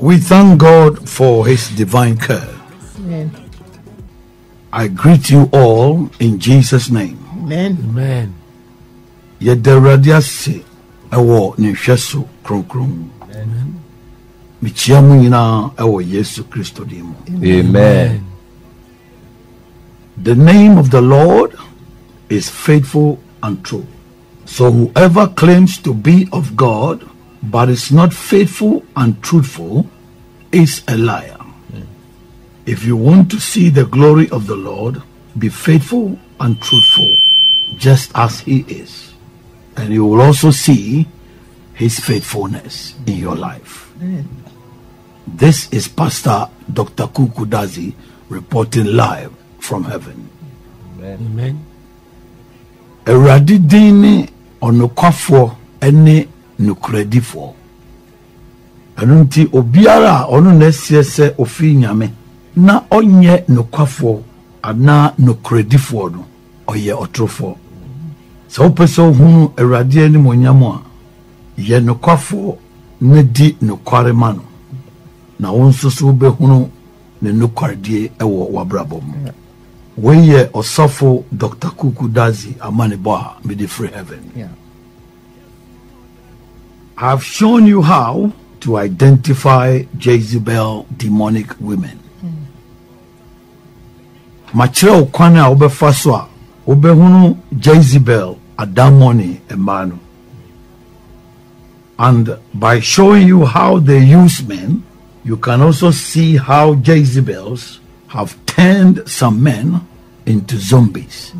We thank God for his divine care. Amen. I greet you all in Jesus' name. Amen. Amen. Yederadiasi ewo nifesu kronkron. Amen. Michiamu yina ewo Yesu Kristo dimo. Amen. The name of the Lord is faithful and true. So whoever claims to be of God but is not faithful and truthful is a liar. Yeah. If you want to see the glory of the Lord, be faithful and truthful just as he is. And you will also see his faithfulness in your life. Yeah. This is Pastor Dr. Kuuku Dadzie reporting live from heaven. Amen. Eradidini onukwafo ene nukredifo. Anunti obiara onu nesiese ofi nyame na onye nukwafo ana nukredifo no oye otrofo. So opeso hunu eradieni monyamo a ye nukwafo ne di nukware manu. Na wonso so be hunu ne nukwardie ewo wabrabom. When ye osafo Dr. Kuuku Dadzie Amaneboa with the free heaven. Yeah. I've shown you how to identify Jezebel demonic women. Machira ukwana ubefaswa ubehunu Jezebel adamoni emanu. And by showing you how they use men, you can also see how Jezebels have turned some men into zombies.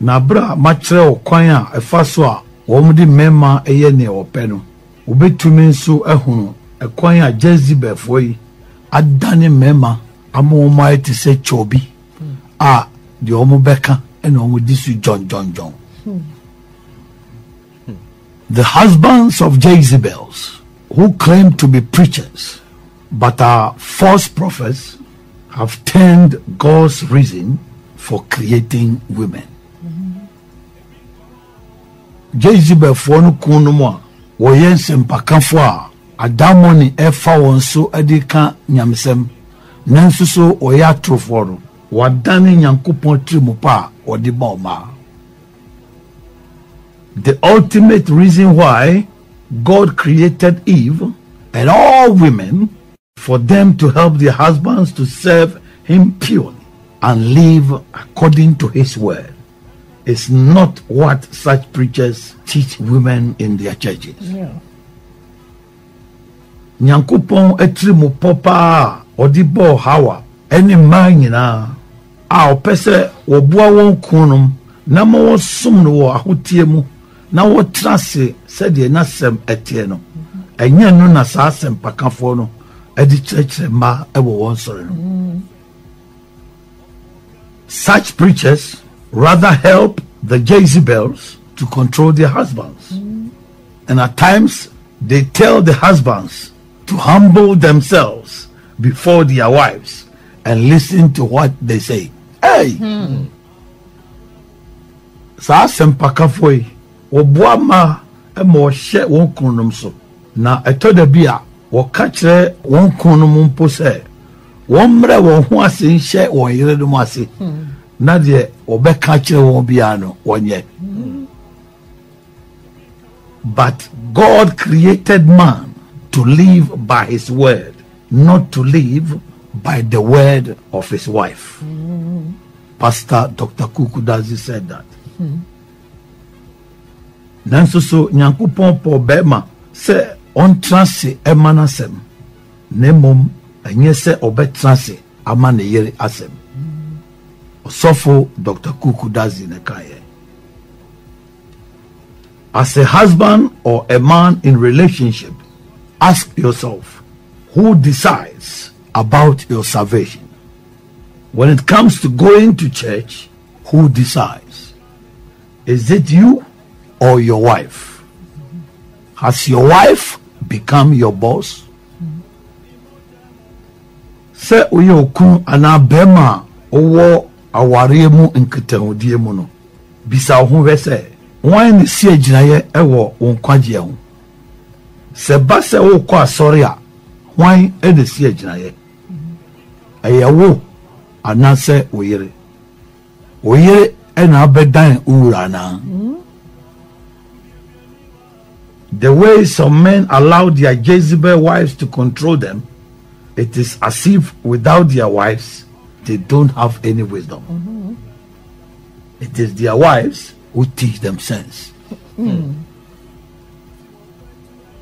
Nabra machre okwanya efaswa womdi mema eye ne openo ubetumi nso ehunu ekwanya Jezebel foi adane mema amoma eti se chobi a de omubeka ene omudi su John. The husbands of Jezebels who claim to be preachers but our false prophets have turned God's reason for creating women. Jezebel fonu kunumwa woyense mpakamfwa adamoni efa wonso edika nyamsem nansuso oyatroforo wadani nyankopon trimupa odiboma. The ultimate reason why God created Eve and all women for them to help their husbands to serve him purely and live according to his word is not what such preachers teach women in their churches. Nyankopon etrimu popa odibo hawa eni manyina a opese obua won kunum na mo sum no ahotie mu na wo trase said e nasem etie no enya no na sa asem pakafo no. Such preachers rather help the Jezebels to control their husbands. And at times, they tell the husbands to humble themselves before their wives and listen to what they say. Hey! Sa sempakafoi obuama emo she wonkunumso na etoda bia Wakatre won konumumpose. Womre won huasin she won yeredumasi. Nadie obe katre won biano wonye. But God created man to live by his word, not to live by the word of his wife. Pastor Dr. Kuuku Dadzie said that. Nansusu nyankupon po bema se on transi emanasem nemum anyese obe transi amane yere asem osofo Dr. Kuuku Dadzie nekaye. As a husband or a man in relationship, ask yourself, who decides about your salvation? When it comes to going to church, who decides? Is it you or your wife? Has your wife become your boss? Se uyoku anabema owo awariemu nketehodiemu no bisa ho wese wan ni sie ginaye ewo wonkwaje ho Sebasa wo kwa soria hwan edesi agina ye ayawo anase oyere oyere ena bedan ura na. The way some men allow their Jezebel wives to control them, it is as if without their wives they don't have any wisdom. It is their wives who teach them sense.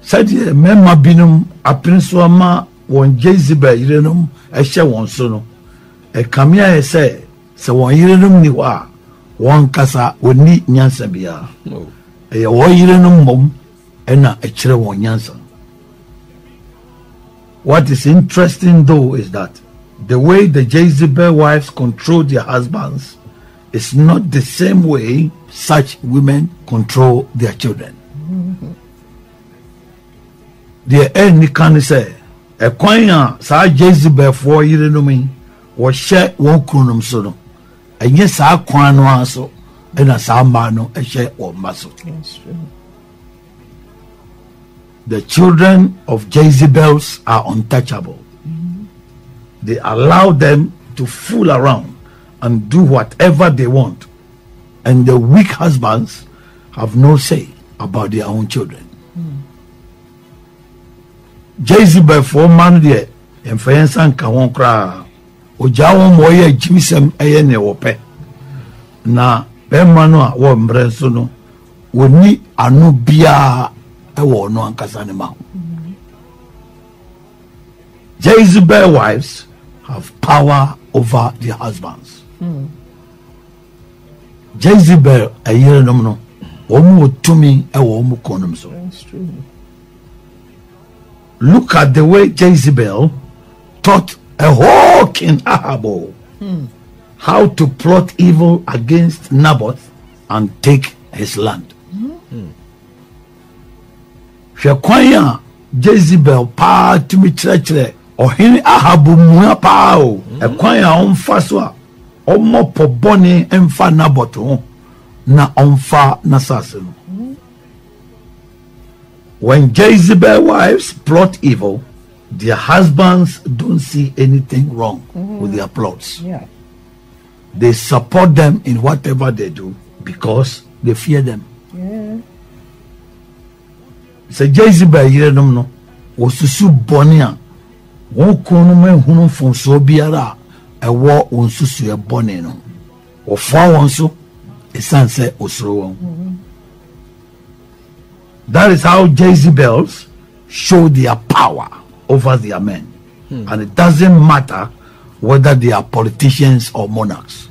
Said men ma binum apinso ma won Jezebel yirenum ehye won so no e kamia e say se won yirenum ni wa won kasa oni nyansa bia e won yirenum mom ena e kire won nyansa. What is interesting though is that the way the Jezebel wives control their husbands is not the same way such women control their children. The end can say a coin sa Jezebel for you know me was share one crunum sono and yes I can also and a sambano a share or muscle. The children of Jezebels are untouchable. They allow them to fool around and do whatever they want, and the weak husbands have no say about their own children. Jezebel for man there and for instance can one cry ojawo moye jimisem eye ne wope na be manua wo mrenso no woni anu bia ewo no ankasa ne ma. Jezebel wives have power over their husbands. Jezebel ayere no no omu otumi ewo omu konum so. Look at the way Jezebel taught a whole King Ahab how to plot evil against Naboth and take his land. Shekwanya Jezebel pa to me churchle or hini Ahabu mua pao ekwanya onfaswa omo poboni enfa Naboth na onfa nasasenu. When Jezebel wives plot evil, their husbands don't see anything wrong with their plots. They support them in whatever they do because they fear them. So Jezebel yire no no osusu bonia wokonu menhunu fonso biara ewo onsusu e boni no ofo wonso esanse osoro won. That is how Jezebels show their power over their men. And it doesn't matter whether they are politicians or monarchs.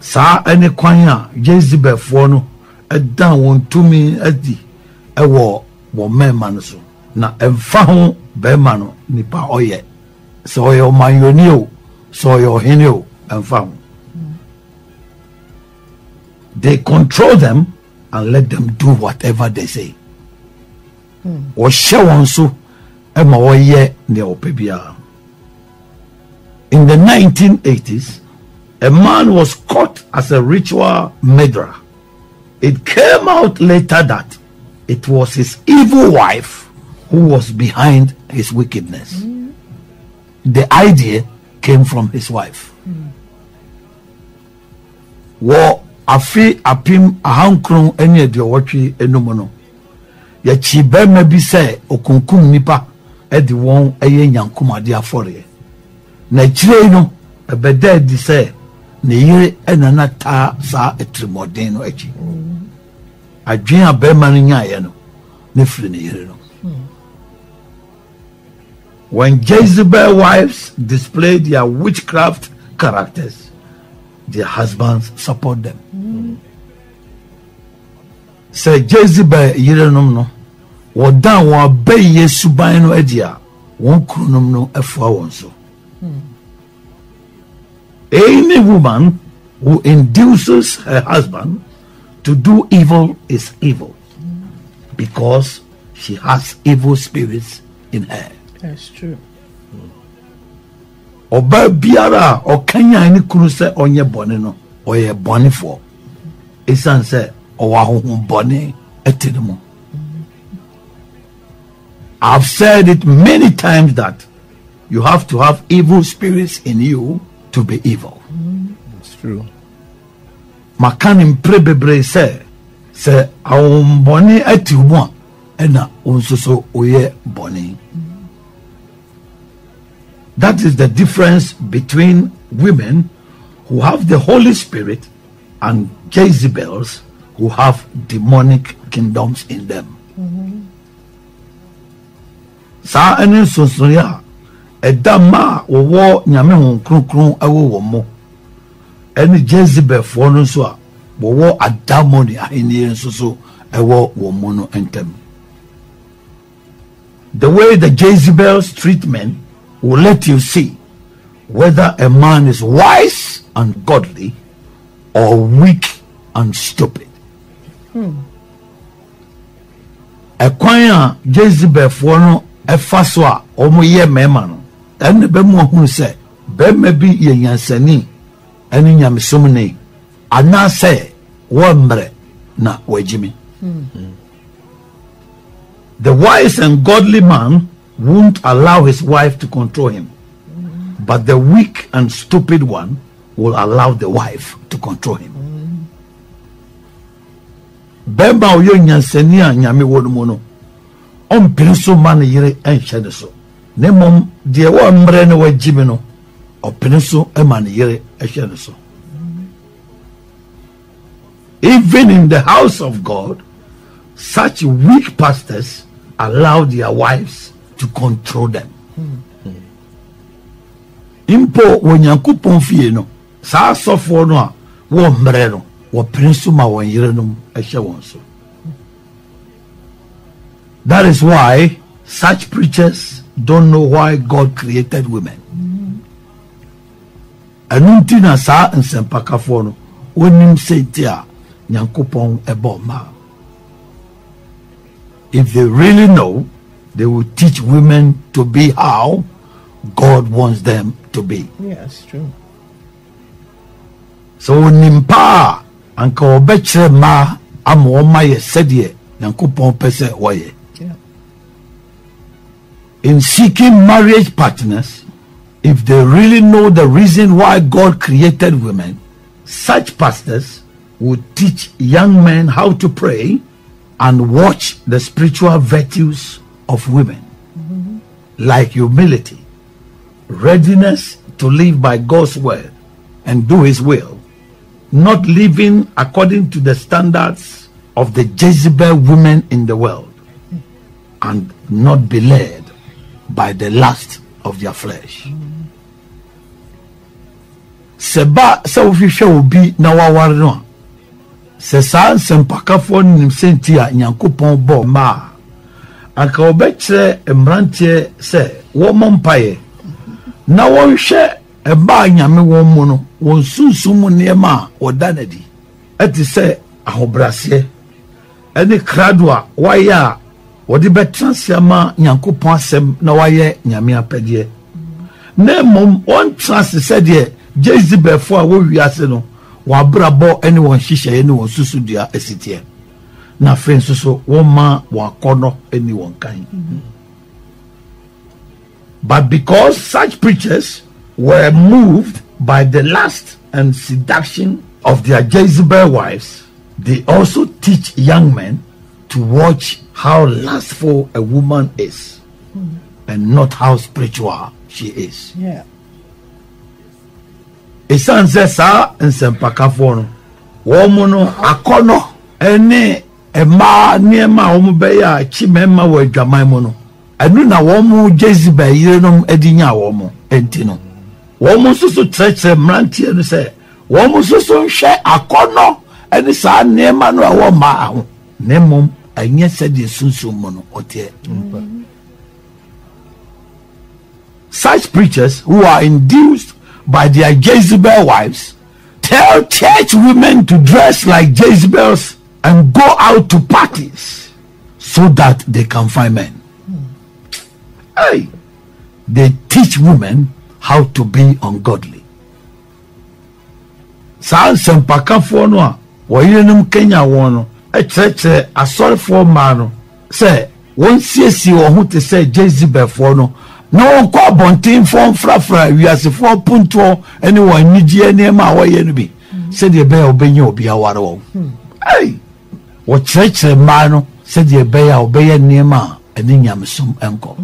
Sa ene kwanya Jezebel for no edan won to me edi ewo wo men manso na emfa ho be man ni pa oye so your manionio so your henio emfa ho. They control them and let them do whatever they say. In the 1980s, a man was caught as a ritual murderer. It came out later that it was his evil wife who was behind his wickedness. The idea came from his wife. Afi apim ahankron enye de watwe enum no ya chibe ma bi se okunkum nipa e de won eye nyankomade afore na chire no ebede de se na yire enana ta sa etrimodin no echi adwen abema no nyaaye no na firi na yire no. When Jezebel wives display their witchcraft characters, their husbands support them. Say Jezebel yirenom no wodan wo abeye suban no adia won krunom no afua won so. Any woman who induces her husband to do evil is evil because she has evil spirits in her. That's true. Oba biara o kanya ni kunu se onye bone no oye bone for. Esan se o wa honhun bone etedemo. I've said it many times that you have to have evil spirits in you to be evil. It's true. Makanim prebebre say, say awumboni etiwa, ena unsuso oye boni. That is the difference between women who have the Holy Spirit and Jezebels who have demonic kingdoms in them. Sa ene sosoya edama owo nyame hunkrunkrun awo mo ene Jezebel fo no so a wo adamoni ahini nsoso ewo wo mo no entem. The way the Jezebel's treatment will let you see whether a man is wise and godly or weak and stupid. Ekwanya Jezebel fo no efaswa omo ye mema no ene be mu ohun se be me bi ye nyansani ene nyamsom ne ana se wo mbre na wajimi. The wise and godly man won't allow his wife to control him, but the weak and stupid one will allow the wife to control him. Bemba oyo nyansani a nyame wo no no so man yere enhyede so ne mom de wo mbre ne wajimi no opinso e man yere enhyede so. Even in the house of God, such weak pastors allow their wives to control them. Impo wo nyankopon fie no sa sofo no a wo mbre no opinso ma wo yere no ehye won so. That is why such preachers don't know why God created women. Anuntina sa nsempakafo no wonim seitia nyankopon eboma. If they really know, they will teach women to be how God wants them to be. Yes, true. So nimpa anka obekre ma amoma ye sedie nyankopon pese waye. In seeking marriage partners, if they really know the reason why God created women, such pastors would teach young men how to pray and watch the spiritual virtues of women, like humility, readiness to live by God's word and do his will, not living according to the standards of the Jezebel women in the world, and not be led by the lust of their flesh. Seba sawfisha obi na wawarno se san sempakafo nim sentia nyankopon bo ma aka obekre emrantie se wo mompae na wo hwe eba nyame wo mu no won sunsumu ne ma odanadi ati se ahobrase ene kradwa waya wodi betansiama nyankopon asem na waye nyame apede na mom on trans said ye Jezebel fo a wo wiase no wa brabo ene won hihye ene won susudua esitie na friend so wo ma wa kono ene won kan. But because such preachers were moved by the lust and seduction of their Jezebel wives, they also teach young men to watch how lustful a woman is and not how spiritual she is. Yeah. Esan zesa nsempakafo wo mu no akono ene ema niema wo mu beya chimema wo adwaman mu no anu na wo mu Jezebel yirenom adinya wo mu enti no wo mu susu treche mrantie no se wo mu susu hwe akono ene sa niema no wo ma aho nemom anya sede sunsumo no ote. Such preachers who are induced by their Jezebel wives tell church women to dress like Jezebels and go out to parties so that they can find men. Hey, they teach women how to be ungodly. San sempakafo no a wo yerenum Kenya wo no a church asori for man say won siesie wo ho te say Jezebel for no na won ko bonten for frafra wiase for punto ene won nigye ne ma wo ye no bi said the bear obenya obi aware wo hey wo church ma no said the bear obenya ne ma ene nyamsom enko.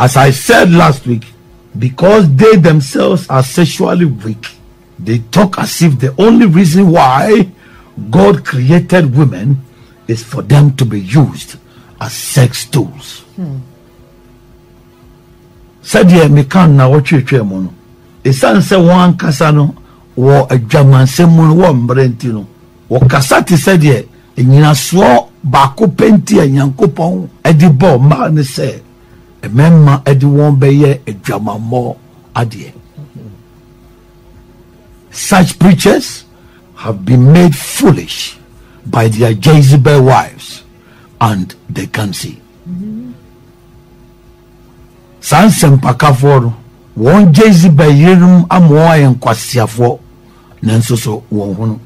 As I said last week, because they themselves are sexually weak, they talk as if the only reason why God created women is for them to be used as sex tools. Said ye me kan na wo twetwe mo no. E san se wan kasa no wo adwamanse mo wo mbrenti no. Wo kasa ti said ye nyina so ba ko penti anyankopon e di bo ma ne se. A member at the one bay a drama more idea. Such preachers have been made foolish by their Jezebel wives, and they can see. Sansen Pakaforo, one Jezebel Yerum Amoy and Kwasiafo, Nansoso Wonhono.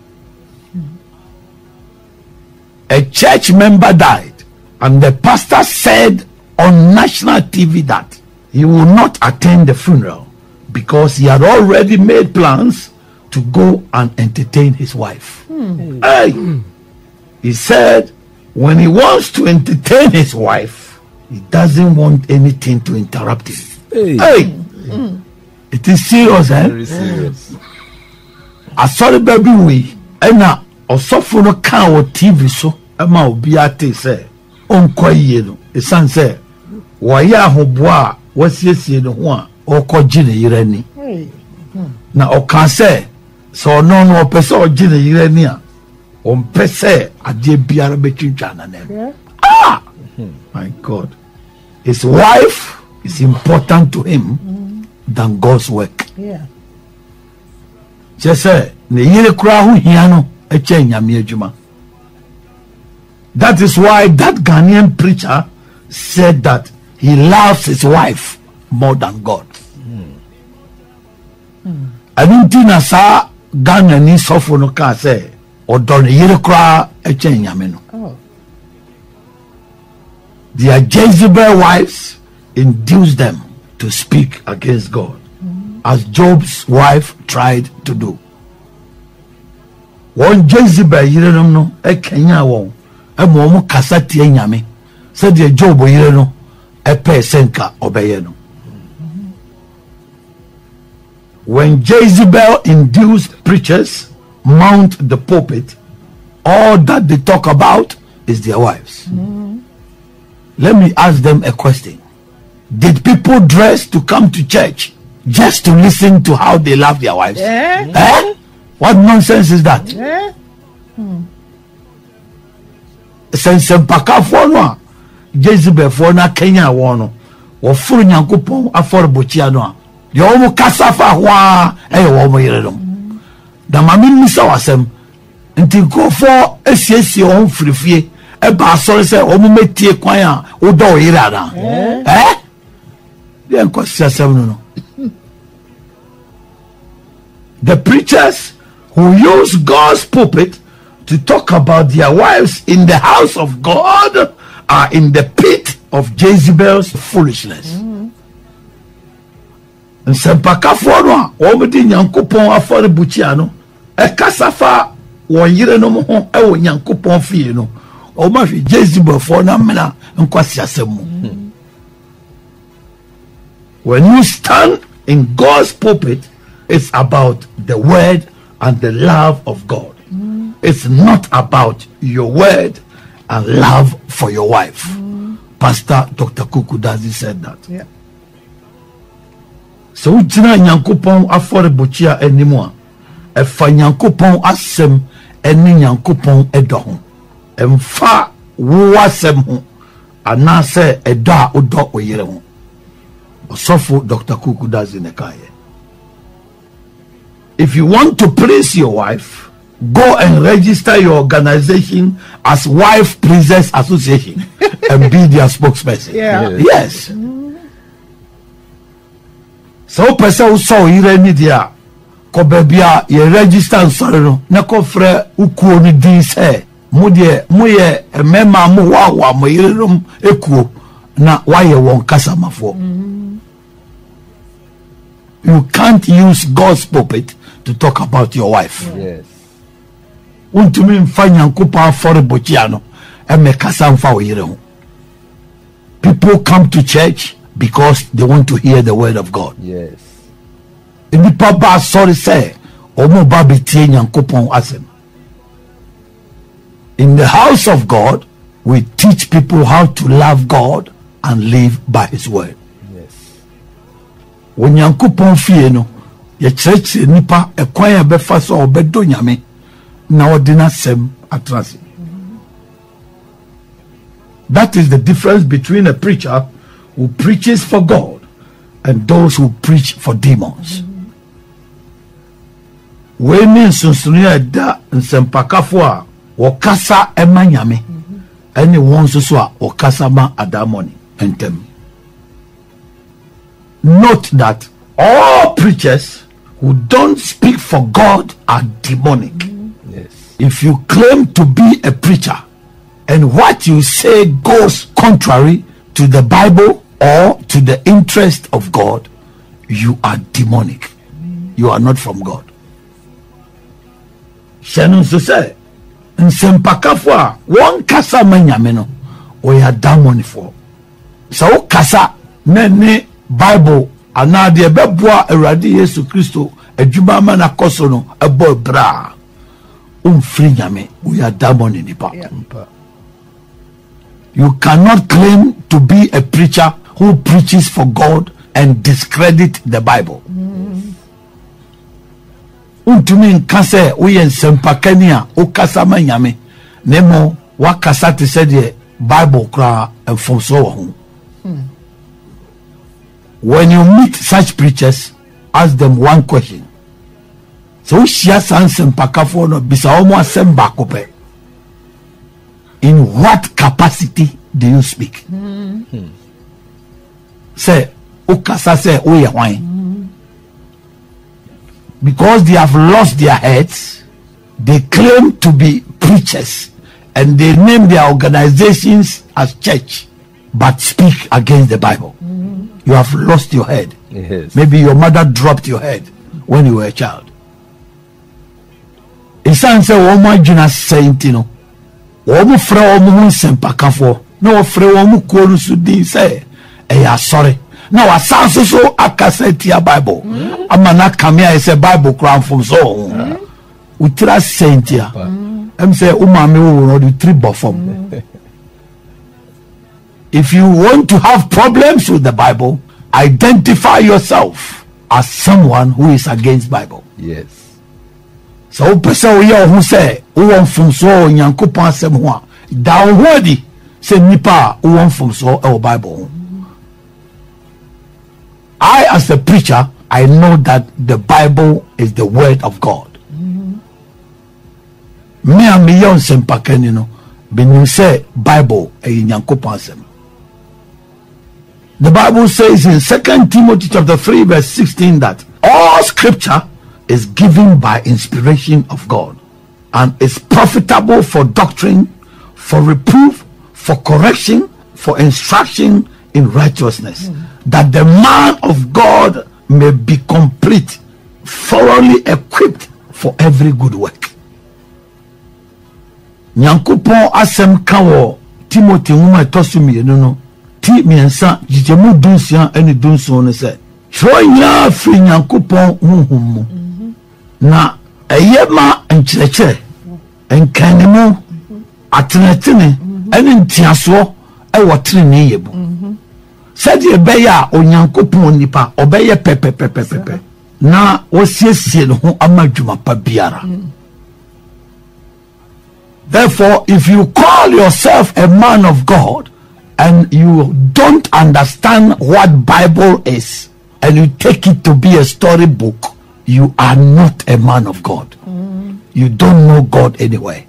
A church member died, and the pastor said on national TV that he will not attend the funeral because he had already made plans to go and entertain his wife. He said when he wants to entertain his wife, he doesn't want anything to interrupt him. It is serious, eh? Very serious. I saw the baby we and now also for no kind of TV so Emma will be at it say on Koyeno. The son said waya hoboa wasiesie no ho a okogine yirani na okan se so no no opese ogine yirani a ompese ade biara betwintwa na na my God, his wife is important to him than God's work. Jesse ne yire kura ho hia no eche nyame adwuma. That is why that Ghanaian preacher said that he loves his wife more than God. I don't think I saw Ghanaian suffer no can say or don't hear cry a change. Their Jezebel wives induce them to speak against God, as Job's wife tried to do. One Jezebel, you don't know a Kenya one, a woman Kasati Yami. Said the Job Yereno, a persenka obeyeno. When Jezebel induced preachers mount the pulpit, all that they talk about is their wives. Let me ask them a question. Did people dress to come to church just to listen to how they love their wives? What nonsense is that? Jezebel for na Kenya wano wo furu nyankopon aforbochia no a de omo kasafa hwa e wo omo yiredom da mamim se wasem nti go for esiesie on frifie e ba sori se omo metie kwan a wo do yirada de enko sasem no no. The preachers who use God's pulpit to talk about their wives in the house of God are in the pit of Jezebel's foolishness. And Sempaka Forma, Omidin Yankupon Afore Buciano, a Casafa, one year no more, a one Yankupon Fieno, or Mafi Jezebel for Namela and Quasiasemu. When you stand in God's pulpit, it's about the word and the love of God, it's not about your word and love for your wife. Pastor Dr. Kuuku Dadzie said that. So utina nyankopon afore bochia animo a efa nyankopon asem eni nyankopon edo ho emfa wo asem ho ana se edo a odo oyere ho osofo Dr. Kuuku Dadzie nekaye. If you want to please your wife, go and register your organization as Wife Princess Association and be their spokesperson. Yes. So person who saw Irenidia Kobebia, you register and sorrow, Nakofre, Ukuoni, this hair, mude muye mema mu wawa muyirum eku na waye wonkasa mafo. You can't use God's pulpit to talk about your wife. Yes. Untumi mfanya nkupa afore bochiano emekasa mfa oyirehu. People come to church because they want to hear the word of God. Yes. Ndi papa sorry say omo babi tie nyankopon asem. In the house of God, we teach people how to love God and live by his word. Yes. When Yankupon Fieno, your church nipa a choir befaso or bedonyame, now dinner sem atrasi. That is the difference between a preacher who preaches for God and those who preach for demons. Women sunsunia da and sempakafwa. Okasa emanyame ene won so a okasa ma adamoni entem. Note that all preachers who don't speak for God are demonic. Yes. If you claim to be a preacher and what you say goes contrary to the Bible or to the interest of God, you are demonic. You are not from God. Shannon so say nsempakafwa won kasa manyameno oya damon for so kasa nene Bible anade beboa awrade Yesu Kristo adwuma ma na koso no ebo bra umfri nyame oya damon in nipa. You cannot claim to be a preacher who preaches for God and discredit the Bible. Untumi nkase uye nsempakania ukasa manyame nemo wakasa tisedye Bible kura enfonso wahum. When you meet such preachers, ask them one question. So ushia san sempakafono bisa omu asemba kope. In what capacity do you speak? Se ukasa se uye wain. Because they have lost their heads, they claim to be preachers and they name their organizations as church but speak against the Bible. You have lost your head. Yes. Maybe your mother dropped your head when you were a child. Now I sound so I can say to your Bible. I'm not coming here. It's a Bible crown from so. We trust Saint here. I'm saying, Umami will not be from. If you want to have problems with the Bible, identify yourself as someone who is against Bible. Yes. So person who say, "Who want from so? Nyanku panse mwa." Downwardy say nipa who want from so our Bible. I, as a preacher, I know that the Bible is the word of God. Me and me yon sempakeni no, binu se Bible e nyankopansem. The Bible says in 2 Timothy chapter 3 verse 16 that all scripture is given by inspiration of God and is profitable for doctrine, for reproof, for correction, for instruction in righteousness. That the man of God may be complete, thoroughly equipped for every good work. Nyankopon asem kawo Timothy muma tosumi enono ti miensa jijemu dunsian eni dunso ne se choya fi Nyankopon huhum na eyema encheche enkanemu atenetene eni ntiaso ewo trene yebu. Said ye beya o Nyankopon nipa obeye pepe na osiesie no ho amadwuma pa biara. Therefore, if you call yourself a man of God and you don't understand what Bible is and you take it to be a storybook, you are not a man of God. You don't know God anyway.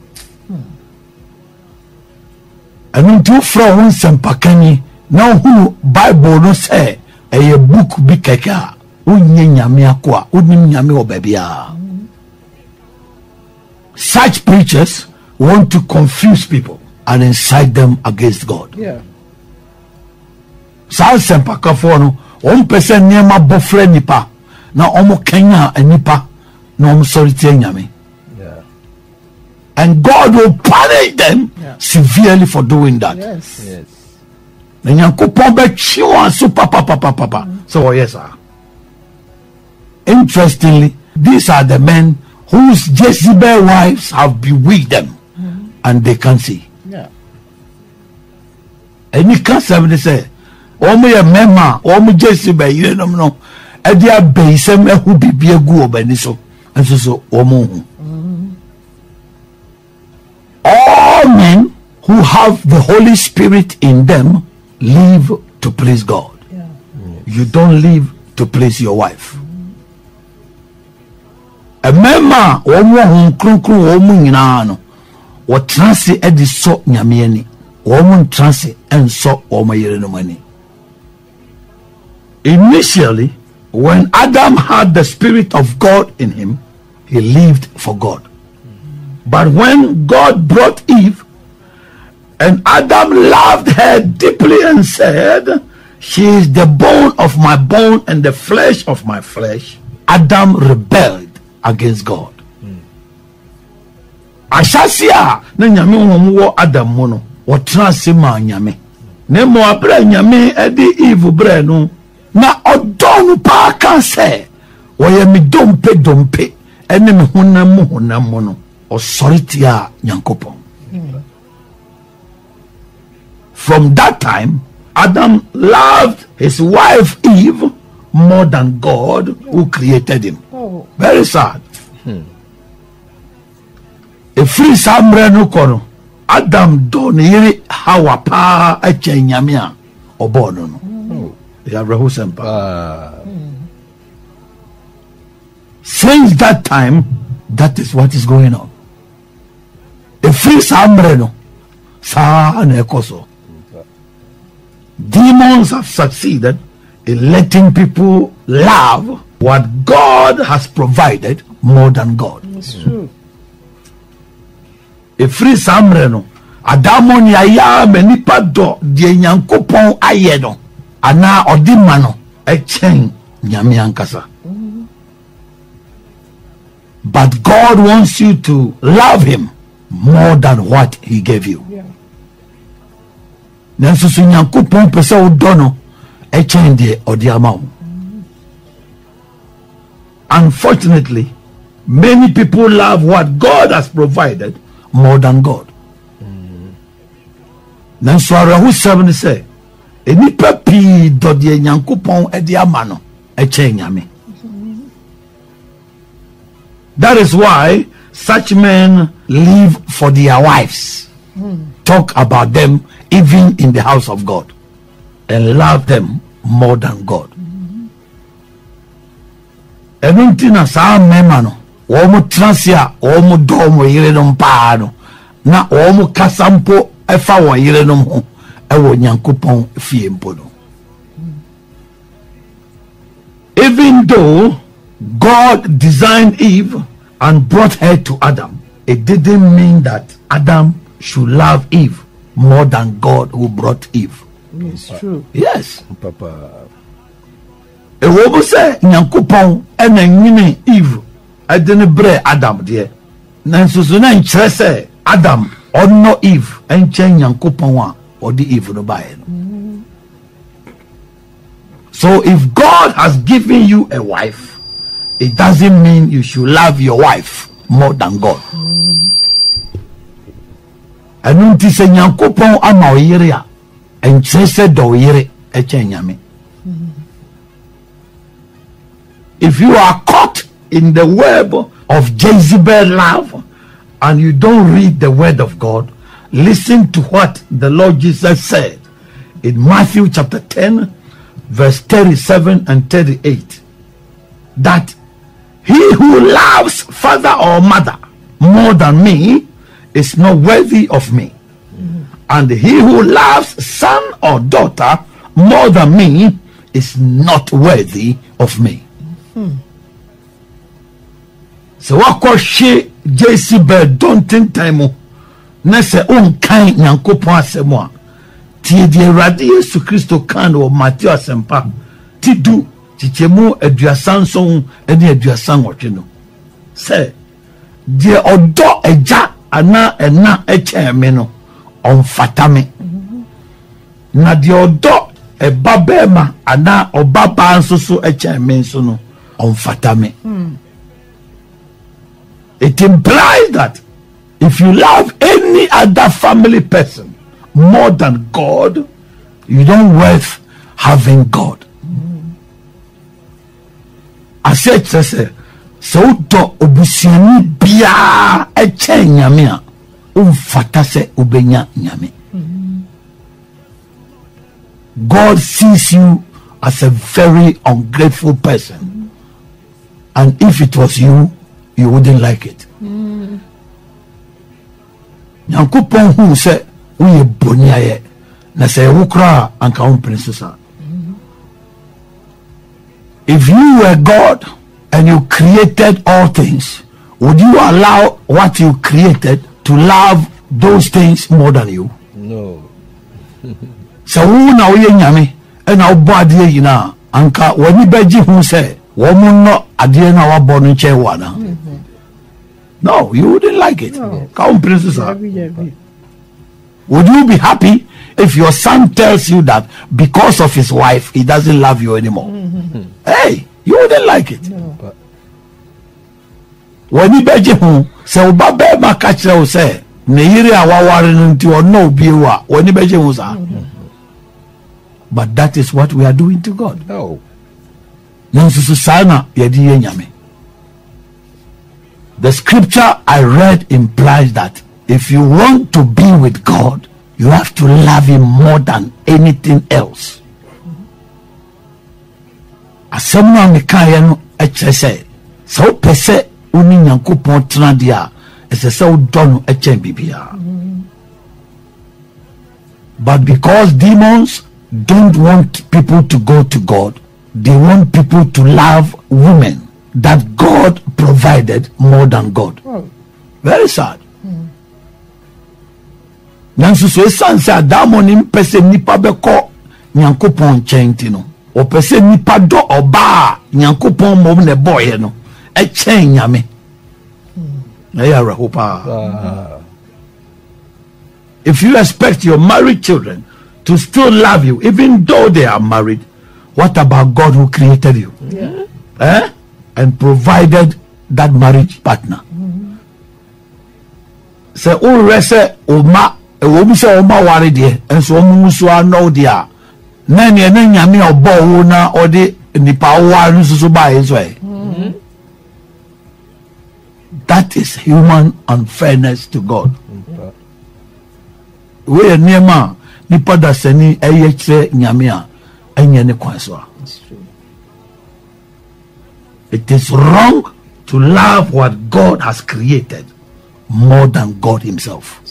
And until from sempakani now who Bible no say a book bi keka unye nyame akwa unim nyame obabia. Such preachers want to confuse people and incite them against God. Yeah. Sa sempakafo no, one person near my bofre nipa, na omo Kenya and nipa, no omo sorry me. And God will punish them severely for doing that. Yes. Yes. So yes, sir. Interestingly, these are the men whose Jezebel wives have bewitched them, and they can't see. Yeah. And you can't say, "Oh my mama, oh my Jezebel, you don't know." And they are based on who be a good and so oh. All men who have the Holy Spirit in them live to please God. Yeah. Yes. You don't live to please your wife. A member, woman, woman, or transi at the so nyamieni, woman transi and so omayerenomani. Initially, when Adam had the Spirit of God in him, he lived for God. But when God brought Eve, and Adam loved her deeply and said, "She is the bone of my bone and the flesh of my flesh," Adam rebelled against God. Ashasia na nyame wo Adam mo no wo transema nyame na mo abra nyame edi Eve bra no na odonu pa kan se wo ye mi dompe ene me honam mo no. From that time, Adam loved his wife Eve more than God who created him. Oh. Very sad. A free samre no kono Adam doniri hawa pa eche nyamia obono no. Since that time, that is what is going on. Demons have succeeded in letting people love what God has provided more than God. It's true. But God wants you to love him more than what he gave you. Yeah. Unfortunately, many people love what God has provided more than God. That is why such men live for their wives, talk about them even in the house of God, and love them more than God. Even though God designed Eve and brought her to Adam, it didn't mean that Adam should love Eve more than God who brought Eve. It's true. Yes. Papa. A woman said, "Nyankopon and nyine Eve, I didn't bring Adam there. Nansusuna interesse Adam or no Eve and change Nyankopon or the Eve no buy." So if God has given you a wife, it doesn't mean you should love your wife more than God. If you are caught in the web of Jezebel love and you don't read the word of God, listen to what the Lord Jesus said in Matthew chapter 10, verse 37 and 38. That he who loves father or mother more than me is not worthy of me. And he who loves son or daughter more than me is not worthy of me. So what she Jezebel don't think time Nese unkai nyankopon asemwa. Ti di Awurade Yesu Kristo kan wo Matthew asempa. Ti du chichemu aduasan son ene aduasan wotwe no. Se die odo eja ana ena echeme no onfatame. Na die odo ebabema ana obaba nso so echeme nso no onfatame. It implies that if you love any other family person more than God, you don't worth having God. I said, so to obusiani bia eche nyamia, umfatase ubenya nyame. God sees you as a very ungrateful person. And if it was you, you wouldn't like it. Nyankopon hu se uye boniaye na se wukra anka umprinsesa. If you were God and you created all things, would you allow what you created to love those things more than you? No. So who na uye nyame and how bad ye na anka wani beji hu se woman no adie na wa bonu che wana. No, you wouldn't like it. No. Come, Princess. Would you be happy if your son tells you that because of his wife, he doesn't love you anymore? Hey, you wouldn't like it. When you beg him, say, "Baba, my catcher will say, 'Neiri awawarin ti ono biwa.'" When you beg him, sir. But that is what we are doing to God. No. Nsususana yedi yenyame. The scripture I read implies that if you want to be with God, you have to love him more than anything else. Asemna mekaya no echese so pese uni nyankopon tradea esese odono echen bibia. But because demons don't want people to go to God, they want people to love women that God provided more than God. Oh. Very sad. Nansuso sanse Adamo ni mpese nipa beko nyankopon chenti no. O pese nipa do oba nyankopon mom ne boye no. E chen nyame. Na ya rahopa. If you expect your married children to still love you even though they are married, what about God who created you? Yeah. Eh? And provided that marriage partner. Se urese oma ewobise oma ware de enso omusu ano de a na ne na nyame obo na ode nipa ware nsusu ba enso e. That is human unfairness to God. We are near ma nipa da sani eye kire nyame a enye ne kwanso a. It is wrong to love what God has created more than God himself.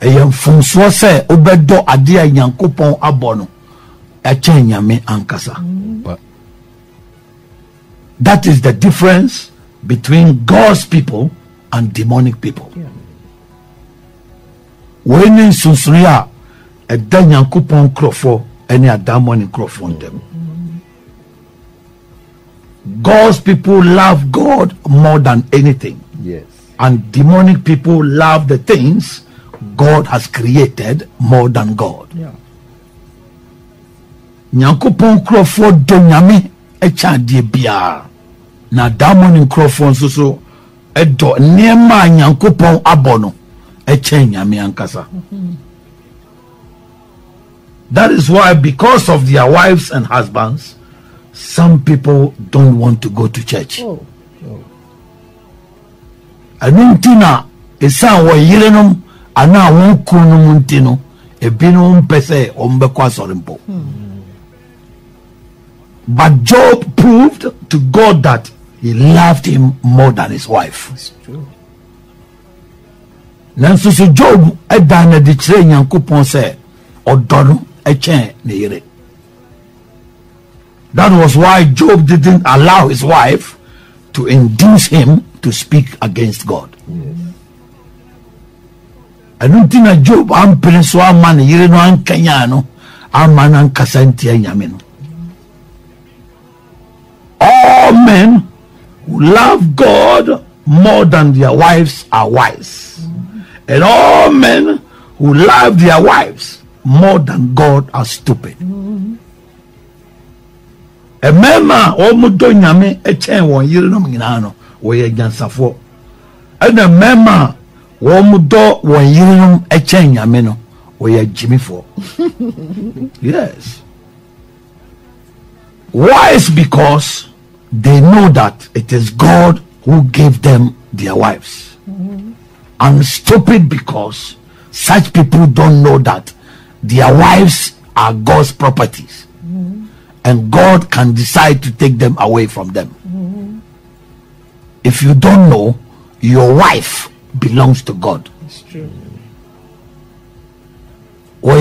Eyam funso se obedo ade anyankopon abono eche nyame ankasa. That is the difference between God's people and demonic people. When in susria eda nyankopon krofo ene adamon krofon dem. God's people love God more than anything. Yes. And demonic people love the things God has created more than God. Yeah. Nyankopon krofo donyame echa die bia. Na demon krofo nsuso edo nema nyankopon abono echa nyame ankasa. That is why because of their wives and husbands, some people don't want to go to church. Anuntina esa wo yirenum ana won kunum ntino ebinum pese ombekwa sorimpo. But Job proved to God that he loved him more than his wife. That's true. Nanso so Job edana de kire Nyankopon se odonu echen ne yire. That was why Job didn't allow his wife to induce him to speak against God. Yes. Anutina Job am penso amane yire no an kenyano amana an kasantia nyame no. All men who love God more than their wives are wise. And all men who love their wives more than God are stupid. Emema omudo nyame echen won yire no nyina no wo ye gyansafo. Ana mema Womudo wanyirunum echenya meno oya Jimmy for. Yes. Why is because they know that it is God who gave them their wives. I'm stupid because such people don't know that their wives are God's properties. And God can decide to take them away from them. If you don't know, your wife belongs to God. It's true. So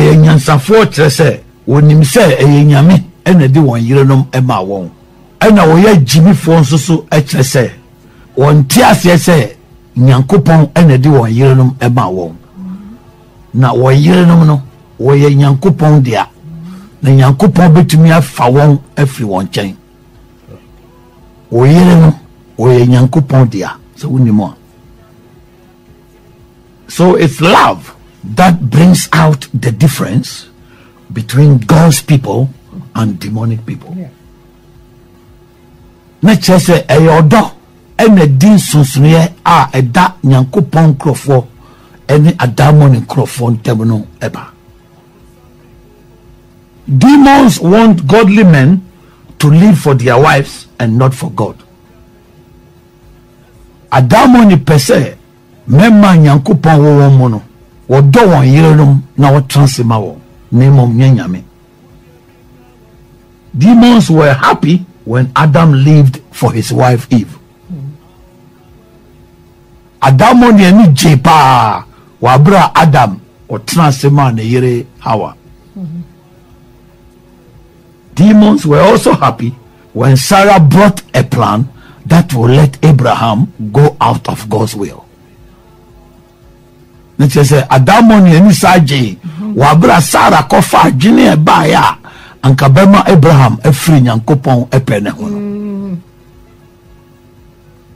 it's love that brings out the difference between God's people and demonic people. Nature say eyodo ene din sunsunye a eda nyankopon krofo ene adamon krofo ntemno eba. Demons want godly men to live for their wives and not for God. Adamon pese Memma nyankopon wo mono wo do won yirenum na wo transema wo nemom nyanyame. Demons were happy when Adam lived for his wife Eve. Adam on ni jepa wa bra Adam o transema na yire Hawa. Demons were also happy when Sarah brought a plan that will let Abraham go out of God's will. Nti se Adamoni eni saje wa bra Sara ko fa dwene e ba ya anka bema Abraham afri nyankopon epene hono.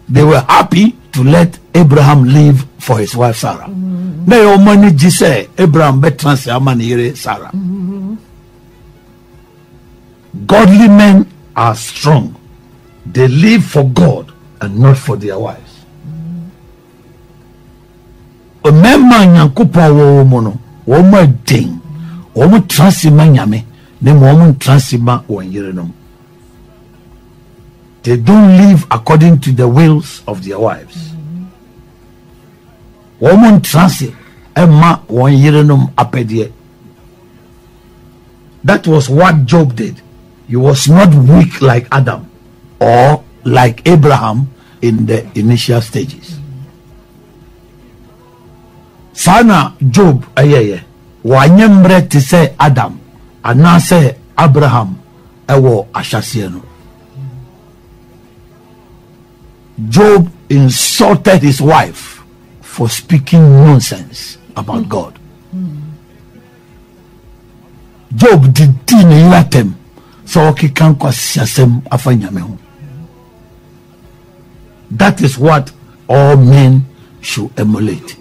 They were happy to let Abraham live for his wife Sarah. Na yo mani ji se Abraham be trans amane yere Sarah. Godly men are strong. They live for God and not for their wives. Omemma nyankopon wo mu no wo ma den wo mu transima nyame ne mo mu transima won yire no. They don't live according to the wills of their wives. Wo mu transi emma won yire no apede. That was what Job did. He was not weak like Adam or like Abraham in the initial stages. Sana Job ayeye wanyemre ti se Adam anase Abraham ewo ashasieno. Job insulted his wife for speaking nonsense about God. Job did tine ilatem so ki kan kwa siasem afanyame. That is what all men should emulate.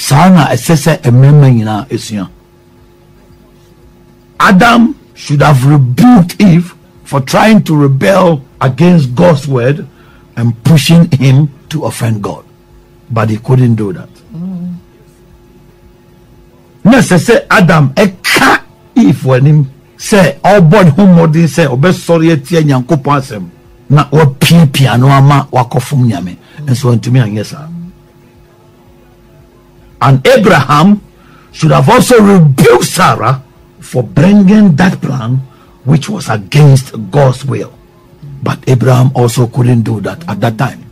Sana esese ememe nyina esuya. Adam should have rebuked Eve for trying to rebel against God's word and pushing him to offend God. But he couldn't do that. Nesese Adam eka Eve wenim se obon humodi se obesorie tie nyankopon asem na opiepia no ama wakofum nyame enso ntumi anyesa. And Abraham should have also rebuked Sarah for bringing that plan which was against God's will. But Abraham also couldn't do that at that time.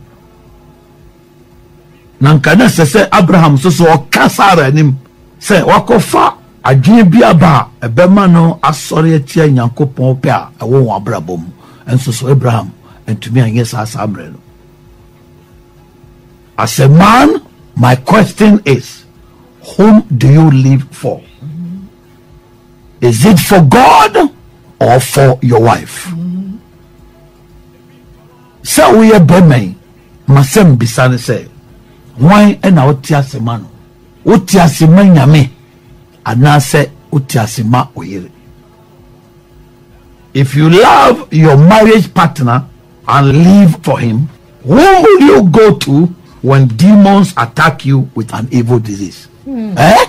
Nankana se Abraham so oka Sarah nim se wakofa adwene biaba ebema no asori etia nyankopon pe a wo abrabom enso so Abraham entumi anyesa asamre no. As a man My question is, whom do you live for? Mm-hmm. Is it for God or for your wife? Mm-hmm. So we are bemay. Masem bisane say, why ena otiasema no? Otiasema nyame anase otiasema oyere. If you love your marriage partner and live for him, who will you go to when demons attack you with an evil disease? Mm. Eh?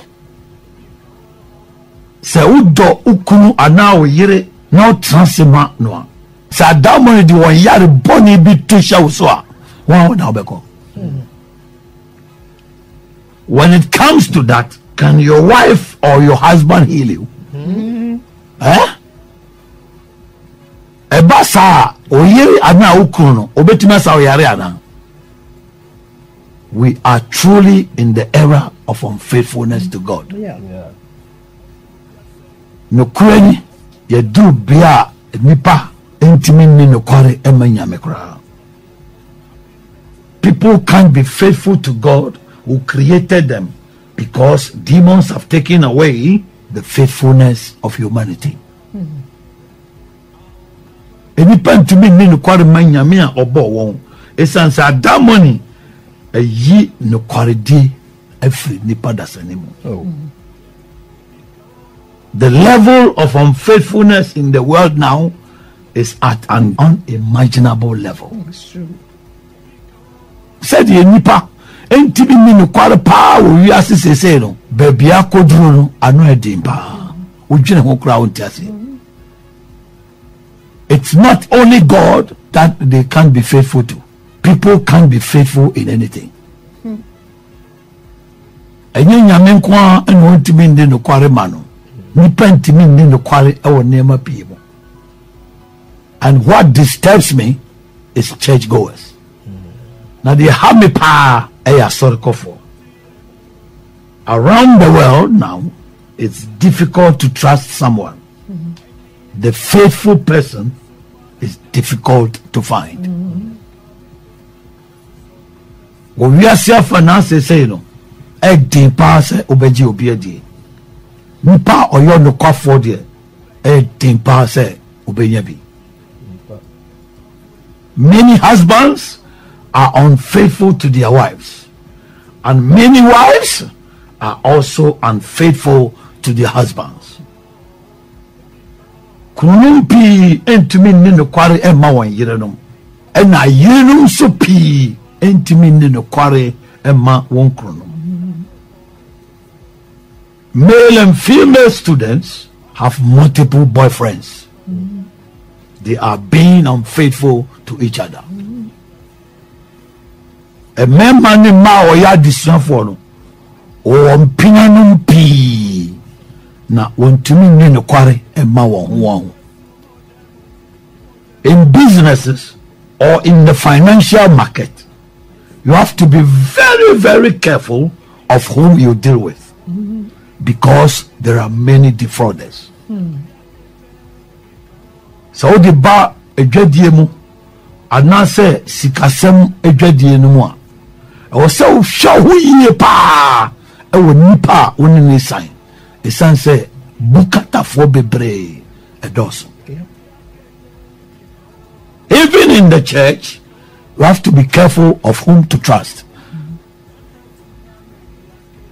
Se udo ukunu anao yire no transima noa. Se adamoni di wan yari boni bitusha uswa. Wan wana obeko. When it comes to that, can your wife or your husband heal you? Mm. Eh? Eba saa oyiri ana ukunu obetima saa oyari ana. We are truly in the era of unfaithfulness to God. Yeah. Nukureni yedu bia nipa intimi ni nukore emanya mekura. People can't be faithful to God who created them because demons have taken away the faithfulness of humanity. Enipa intimi ni nukore emanya mea obo wong. Esansa adamoni a ye no quality every nipadas anymore. The level of unfaithfulness in the world now is at an unimaginable level. It's true. Said ye nipa ain't to be no qual power we are no baby a codruno ano dimpa ujin crown tasi. It's not only God that they can't be faithful to. People can't be faithful in anything. And what disturbs me is churchgoers. Now they have me pa around the world now. It's difficult to trust someone. The faithful person is difficult to find. We are self-financed, say no. Egg pass obeji obedi. We pa or your no cough for the egg pass obeyabi. Many husbands are unfaithful to their wives, and many wives are also unfaithful to their husbands. Kunumpi entumi nino kwari ema wan yirenum. Ena yirenum supi. Intimini no quarry emma won chrono. Male and female students have multiple boyfriends. They are being unfaithful to each other. A man mani ma oya disyanfo o mpinanum pi na wontumi no quarry emma won. In businesses or in the financial market, you have to be very, very careful of whom you deal with, because there are many defrauders. So the bar ejediemu, anase sikasem ejedienumwa. I say show who you pa, I will nipa unini sign. The sign say bukata for bebre edoso. Even in the church, you have to be careful of whom to trust.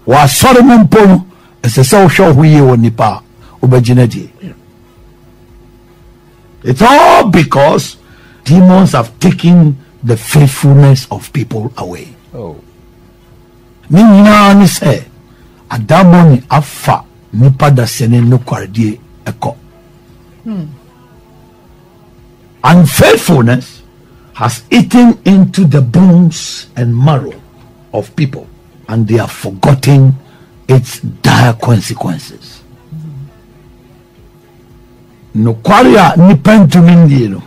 Wa Solomon Polo is a social huye or nipa ubejinedi. It's all because demons have taken the faithfulness of people away. Ni na ni se Adamo ni afa nipa da sene no kwardie eko. Unfaithfulness has eaten into the bones and marrow of people, and they have forgotten its dire consequences. No quarrel nipen to mindieno.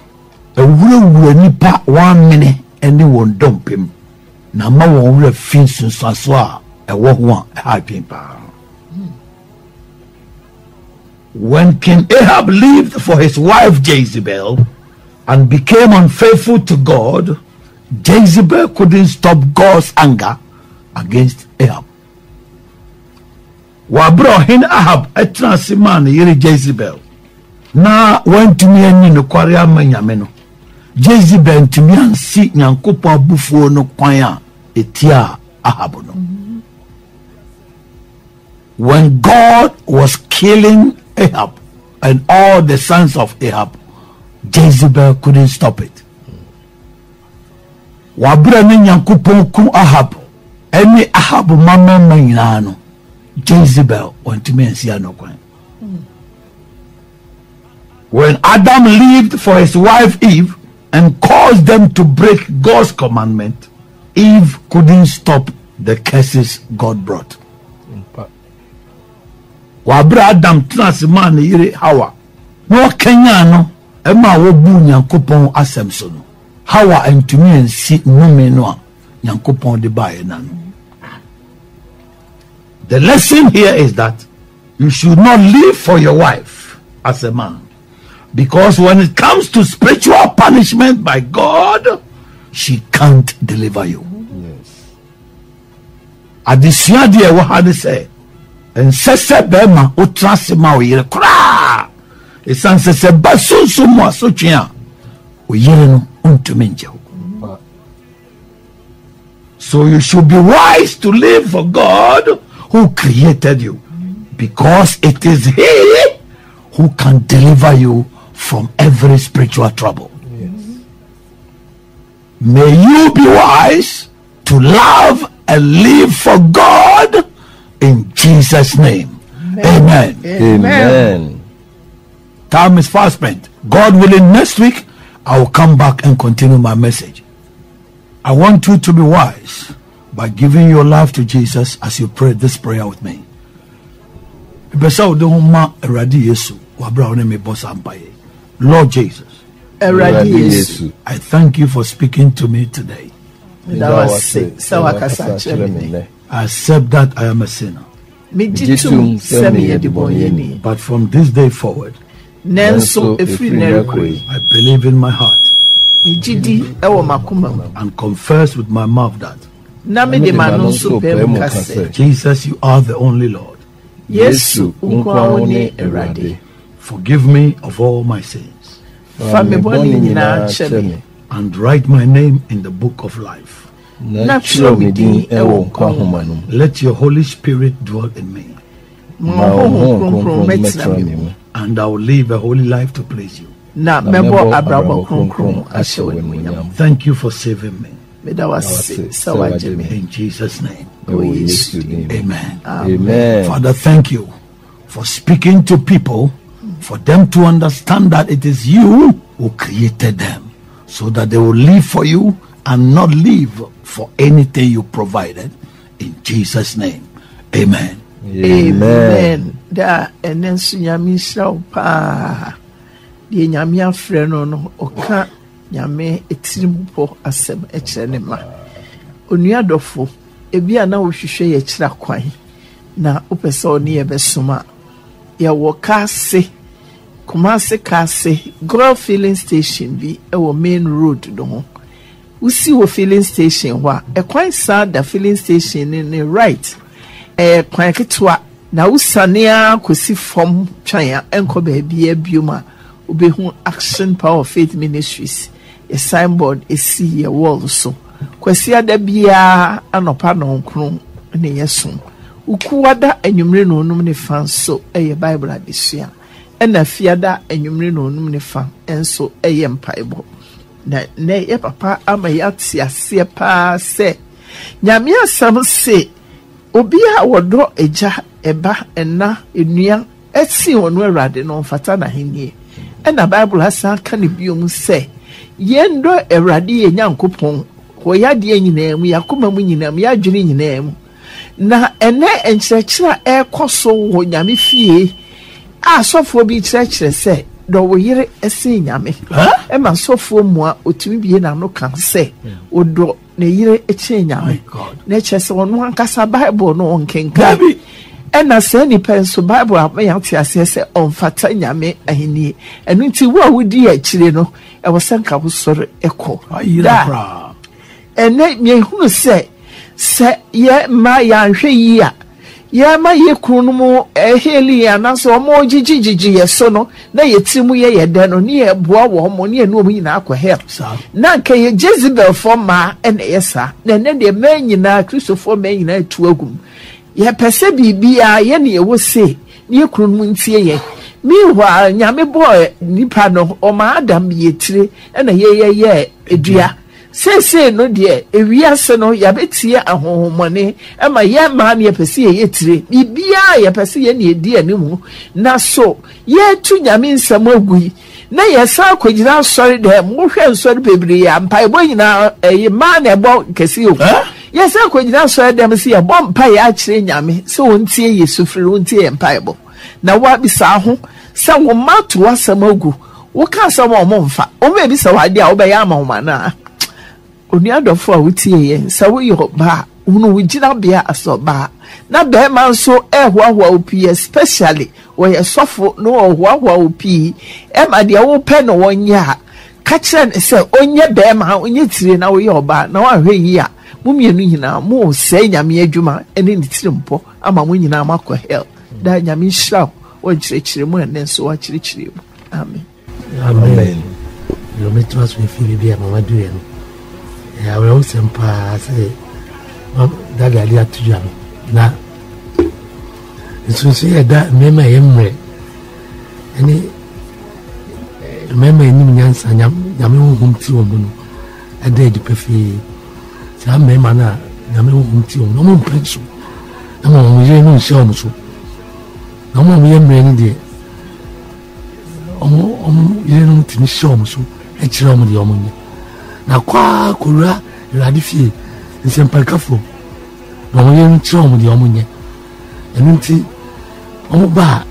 A wule nipa 1 minute and they won't dump him. Na ma wule fin sun saswa a wahwan a high pimpa. When King Ahab lived for his wife Jezebel and became unfaithful to God, Jezebel couldn't stop God's anger against Ahab. Wabro hin Ahab etransman yiri Jezebel. Na wentumi anyi no kware amanyame no. Jezebel ntumi ansi nyankopɔ abufuo no kwan a etia Ahab no. When God was killing Ahab and all the sons of Ahab, Jezebel couldn't stop it. Wabra ni nyankopɔ ku Ahab. Any Ahab mama manano. Jezebel went to me and see no coin. When Adam lived for his wife Eve and caused them to break God's commandment, Eve couldn't stop the curses God brought. Wabra Adam transman ire hawa. No kenyano ema wobu nyankopon asemso no. Hawa entumi ensi nume no nyankopon de bae nanu. The lesson here is that you should not live for your wife as a man. Because when it comes to spiritual punishment by God, she can't deliver you. Yes. Adisia de what had say. And sese bema utrasima o yere kra. E san sese basunsu mo asotwea. O yere no untumenje. So you should be wise to live for God who created you, because it is He who can deliver you from every spiritual trouble. Yes. May you be wise to love and live for God in Jesus' name. Amen. Amen. Amen. Time is fast spent. God willing, next week I will come back and continue my message. I want you to be wise by giving your life to Jesus as you pray this prayer with me. Lord Jesus, I thank you for speaking to me today. I accept that I am a sinner. But from this day forward, I believe in my heart and confess with my mouth that Jesus, you are the only Lord. Yes, forgive me of all my sins and write my name in the book of life. Let your Holy Spirit dwell in me, and I will live a holy life to please you. Thank you for saving me. In Jesus' name. Amen. Amen. Father, thank you for speaking to people, for them to understand that it is you who created them, so that they will live for you and not live for anything you provided. In Jesus' name. Amen. Amen. Amen. Nyame etirimupo asem echenema onuadofo ebia na ohwehwe ye kira kwan na opeso ne ye besoma ye wokase kumase kase grow filling station bi ewo main road do ho usi wo filling station wa ekwan sa da filling station ne right ekwan ketwa na usane akosi fom twan enko ba bia bioma obehu Action Power of Faith Ministries. A signboard is see a wall so. Kwasia da bia anopa no nkron na yeso. Ukuwada enwumre no num ne fan so eye Bible adesua. Ena fiada enwumre no num ne fan enso eye mpaebo. Na ne ye papa ama yati ase pa se. Nyame asam se obi a wodo eja eba ena enua etsi wonu awrade no mfata na henie. Ena Bible hasa kan biom se yendo eradi ye nyankopon ho yade nyina mu yakoma mu nyina mu yadwene nyina mu na ene enkyerɛkyerɛ ekoso ho nyame fie asofo bi kyerɛkyerɛ sɛ do wo yire ese nyame e ma sofo mu a otumi bie na no kan sɛ odo ne yire ekye nyame na kyerɛ sɛ ono ankasa Bible no onkenka ena sani penso Bible apanti asese onfata nyame ahenie enu nti wo awudi akire no e wosanka wo sore ekọ da ene me hunu se se ye ma yanhwe yi a ye ma ye kunu mu eheli ya na so mo jijijiji ye so no na ye timu ye ye den no ne ye boa wo mo ne no mu nyina akwa help na nka ye Jezebel for ma ene yesa na ne de ma nyina Christopher ma nyina atu agum ye pese bibia ye ne ye wo se ye kunu mu ntie ye meanwhile nyame boy nipa no o ma Adam ye tire na ye edua Say no dear, if we are so no yabetia a home money, and my young man ye perceive ye tree, ye be I perceive ye dear no. Now so, ye two yamin some more gui. Nay, a sack which now sorry there, more and sorry baby, and pie boy now a man about Casio. Yes, I could now sorry them see a bomb pie actually yammy, so won't see ye suffer, won't see and pieable. Now what be saw? Some will mount to us some more goo. What can't some more monfa? Or maybe so idea obey our mamma. Oniado for wutiye sawo yoba unu wujina bia asoba na be man so ehwa opi especially we yesofo no ohwa opi e ma de wo pe no wonya ka kire se onye be ma onye tire na wo yoba na wa hwe yi a mumienu nyina mo se nyame adwuma ene ni tire mpo ama mo nyina makọ hell da nyame hira wo kire mo ene so wa kire mo amen amen lo metras we fi bia mama do eno I will say, that I had to jam. Now, it's to say that Mamma Emre any Mamma Indians and Yamu whom Tion, a dead perfect. Some Mamma, Yamu whom Tion, no more prince. No more, we know so. No more, we am any day. Oh, you know, to me, so, and charm the omni. Na kwa kura radifie nsempalkafo na wo yen chom de omunye enunti omuba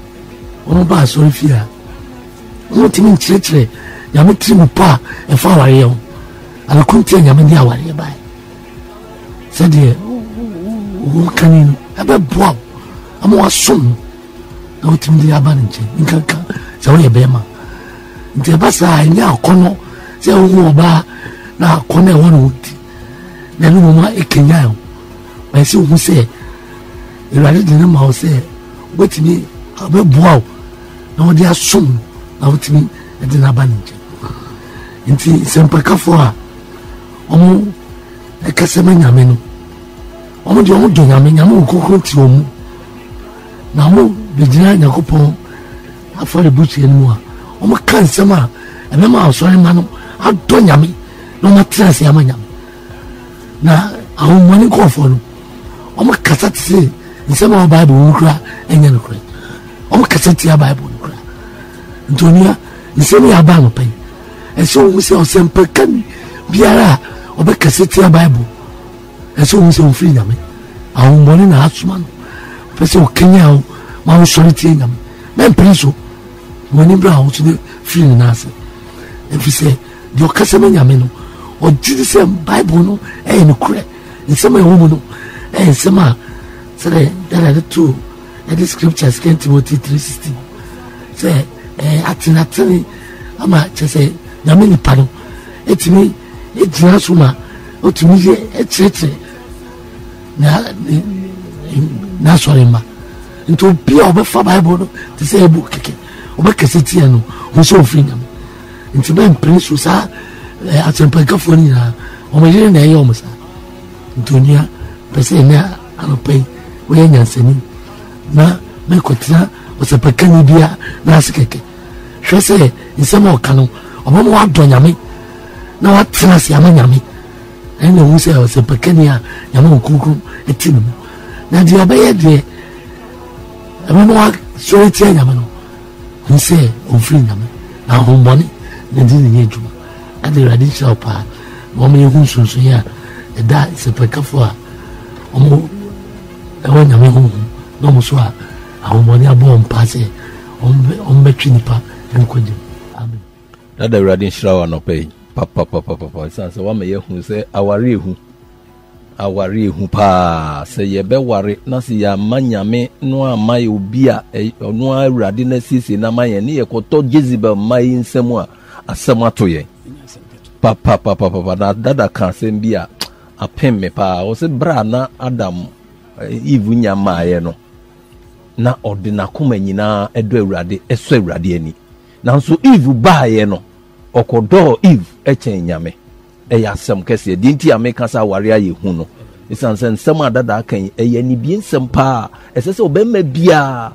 so rifia muti min chiretre ya mutri mu pa e fa ware yo ala kuntia nya mani aware bai sadie wo kanin aba bwa amu asum na muti min ya ban nche nkanka sa wo ye bema ntia basa nya akono se wo ba na kone wonu ti na lu mo ma ekenya o ma se hu se e la le dinu ma o se wetimi abeboa o na wo dia som na wetimi e de na banije nti sempa kafo a omo e kase ma nyame no omo de omo do nyame kokoro ti omo na mo de jina nyakopon afare buchi enu a omo kan sema e me ma o so ma no ado nyame no matrasi amanya na awu mani ko fonu o ma kasati nsema bible wukra enya nokra o ma kasati bible wukra ntonia nsema ya ba no pai eso wu se osempa kan biara o be kasati bible eso wu se ofri nyame awu moni na asuma no pese o kenya o ma wu soliti nyame men priso moni bra o tune free na ase efise dio kasema nyame no or Jesus Bible no, eh no cre. In some woman no, eh some say there are the two, the scriptures Second Timothy 3:16. Say atinatini, ama say nyame ni pano. Etimi ejina suma, otimi ye etete. Na sorry ma. Into be obe fa Bible no, to say book keke. Obe kesiti ano, muso ofringa. Into be prince usa. A temple California, or my dear Naomas. Dunia, Pesena, and pay, when you're sending. Now, Macotina was a pecan beer, Nascake. She said, in some more canon, or one more donami. Now, what tennis Yamanami? I know who said I was a pecania, Yamu Kuku, a tinum. Now, the obey there. I don't know what story tell Yamano. Who say, oh, freedom, now home money, then didn't and the radical part, woman who's here, and that is a pecafoa. Oh, I want a home, no more soa, our money are born passe on Betrinpa and Quindim. Not a radical no pay, papa, sans a woman who say, our real who pa say, ye be worry, Nancy, ya mania me, no, my ubia, no, I radiness in a maya near Coto Jezebel, my in somewhere, a somewhat to ye. Papa, na dada kan sembia apem me pa o se bra na Adam Eve nya maaye no na odina koma nyina edo awurade eso awurade ani nanso Eve baaye no okodo Eve echen nyame eyasem kese di ntia me kasa ware aye hu no isansen sem adada akan eyani bi nsem pa esese obemma bia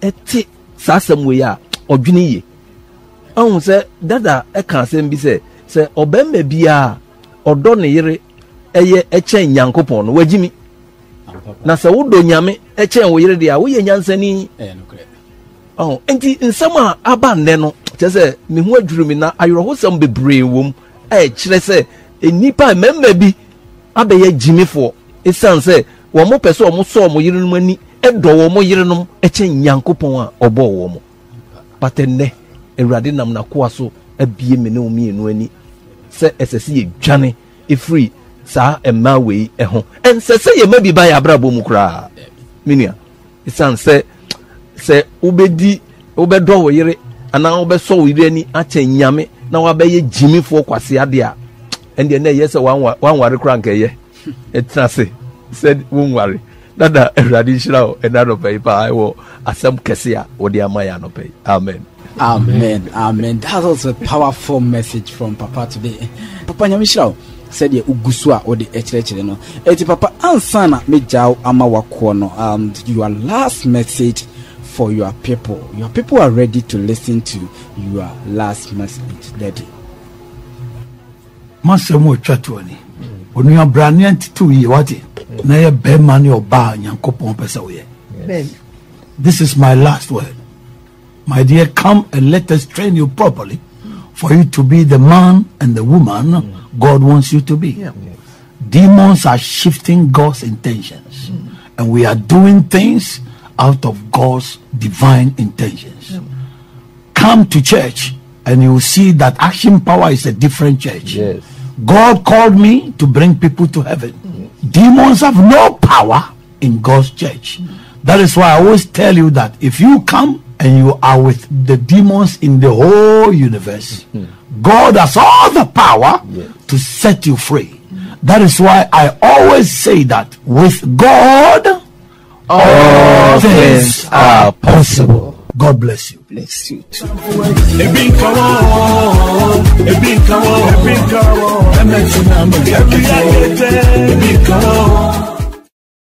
eti sasem we ya odwini ye ohun se dada eka sem bi se se obemma bia odo ne yire eye echen yankopon no wagimi na se wodo nyame echen wo yire dia wo ye nyansani oh enti nsem a aba nne no chese me hu aduru mi na ayoro hosam bebre wom e kire se enipa memma bi abeye jimifo esan se wo mo pese wo so mo yire no ani edo wo mo yire no echen yankopon a obo wo mo patenne ewrade nam na kwa so abie me ne o mienu ani se esese ye dwane ifri sa emma we eho ensese ye mabi ba ya brabo mu kra minia esan se se ubedi obedo wo yire ana obeso wo yire ni achen nyame na wabeye jimifo kwase ade a ende na yesa wanware kra nka ye etrase said wonware dada ewrade hira o enda no pay pa wo asem kese a wo de amaya no pay amen. That was a powerful message from Papa today. Papa Nyamishra said ye uguswa or the echere no. Eti Papa ansana me jao ama wako no. Your last message for your people. Your people are ready to listen to your last message, Daddy. Masemo chatwani. Onu ya braniant to ye wati. Na ye be man your ba nyankopon pesa we. This is my last word. My dear, come and let us train you properly for you to be the man and the woman God wants you to be. Yeah. Demons are shifting God's intentions. And we are doing things out of God's divine intentions. Yeah. Come to church and you will see that Action Power is a different church. Yes. God called me to bring people to heaven. Yes. Demons have no power in God's church. That is why I always tell you that if you come and you are with the demons in the whole universe, God has all the power to set you free. That is why I always say that with God, all things are possible. God bless you. Bless you too.